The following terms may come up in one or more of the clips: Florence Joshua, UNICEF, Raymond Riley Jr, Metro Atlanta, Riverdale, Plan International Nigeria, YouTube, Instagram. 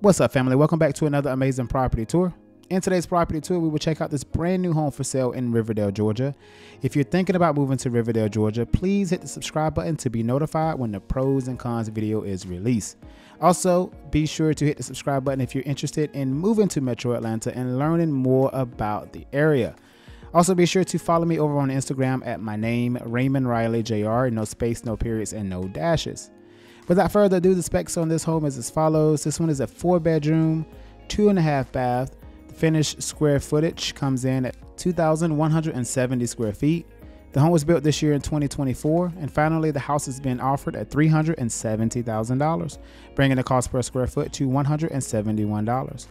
What's up, family? Welcome back to another amazing property tour. In today's property tour, we will check out this brand new home for sale in Riverdale, Georgia. If you're thinking about moving to Riverdale, Georgia, please hit the subscribe button to be notified when the pros and cons video is released. Also, be sure to hit the subscribe button if you're interested in moving to Metro Atlanta and learning more about the area. Also, be sure to follow me over on Instagram at my name, Raymond Riley Jr. No space, no periods, and no dashes. Without further ado, the specs on this home is as follows. This one is a 4-bedroom, 2.5 bath. The finished square footage comes in at 2,170 square feet. The home was built this year in 2024, and finally the house has been offered at $370,000, bringing the cost per square foot to $171.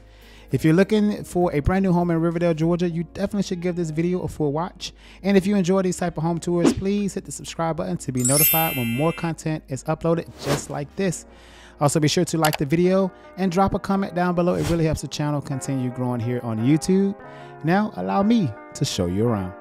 If you're looking for a brand new home in Riverdale, Georgia, you definitely should give this video a full watch. And if you enjoy these type of home tours, please hit the subscribe button to be notified when more content is uploaded just like this. Also, be sure to like the video and drop a comment down below. It really helps the channel continue growing here on YouTube. Now, allow me to show you around.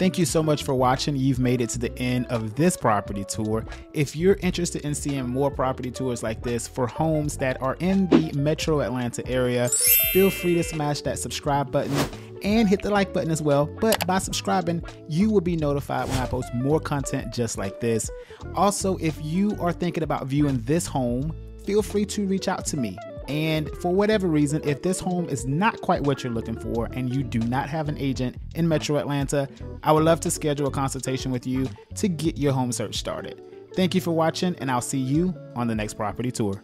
Thank you so much for watching. You've made it to the end of this property tour. If you're interested in seeing more property tours like this for homes that are in the Metro Atlanta area, feel free to smash that subscribe button and hit the like button as well. But by subscribing, you will be notified when I post more content just like this. Also, if you are thinking about viewing this home, feel free to reach out to me. And for whatever reason, if this home is not quite what you're looking for and you do not have an agent in Metro Atlanta, I would love to schedule a consultation with you to get your home search started. Thank you for watching, and I'll see you on the next property tour.